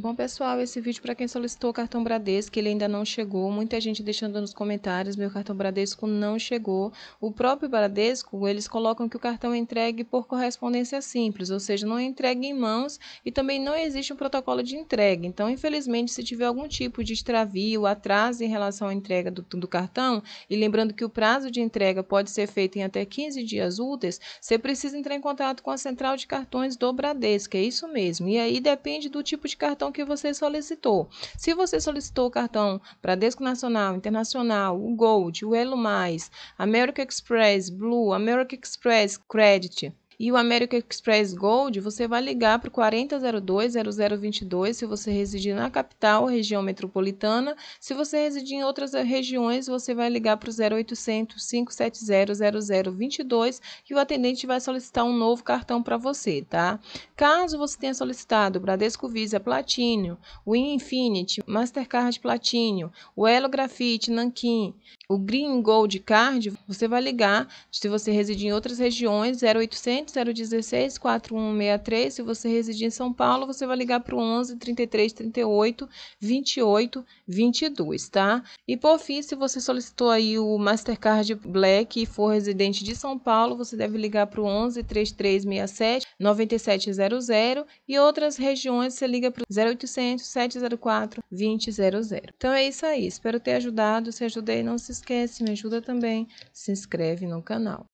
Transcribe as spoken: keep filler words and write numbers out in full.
Bom, pessoal, esse vídeo para quem solicitou o cartão Bradesco, ele ainda não chegou. Muita gente deixando nos comentários, meu cartão Bradesco não chegou. O próprio Bradesco, eles colocam que o cartão é entregue por correspondência simples, ou seja, não é entregue em mãos e também não existe um protocolo de entrega. Então, infelizmente, se tiver algum tipo de extravio, atraso em relação à entrega do, do cartão, e lembrando que o prazo de entrega pode ser feito em até quinze dias úteis, você precisa entrar em contato com a central de cartões do Bradesco, é isso mesmo. E aí depende do tipo de cartão que você solicitou. Se você solicitou o cartão Bradesco Nacional, Internacional, o Gold, o Elo Mais, American Express Blue, American Express Credit e o American Express Gold, você vai ligar para o quatro zero zero dois, zero zero dois dois se você residir na capital, região metropolitana. Se você residir em outras regiões, você vai ligar para o zero oito zero zero, cinco sete zero, zero zero dois dois e o atendente vai solicitar um novo cartão para você, tá? Caso você tenha solicitado o Bradesco Visa Platinum, o Infinity, Mastercard Platinum, o Elo Grafite, Nanquim, o Green Gold Card, você vai ligar, se você residir em outras regiões, zero oito zero zero, zero um seis, quatro um seis três. Se você residir em São Paulo, você vai ligar para o onze, trinta e três, trinta e oito, vinte e oito, vinte e dois, tá? E por fim, se você solicitou aí o Mastercard Black e for residente de São Paulo, você deve ligar para o onze, trinta e três, sessenta e sete, noventa e sete zero zero e outras regiões você liga para o zero oito zero zero, sete zero quatro, dois zero zero zero. Então é isso aí, espero ter ajudado. Se ajudei, não se esquece, me ajuda também, se inscreve no canal.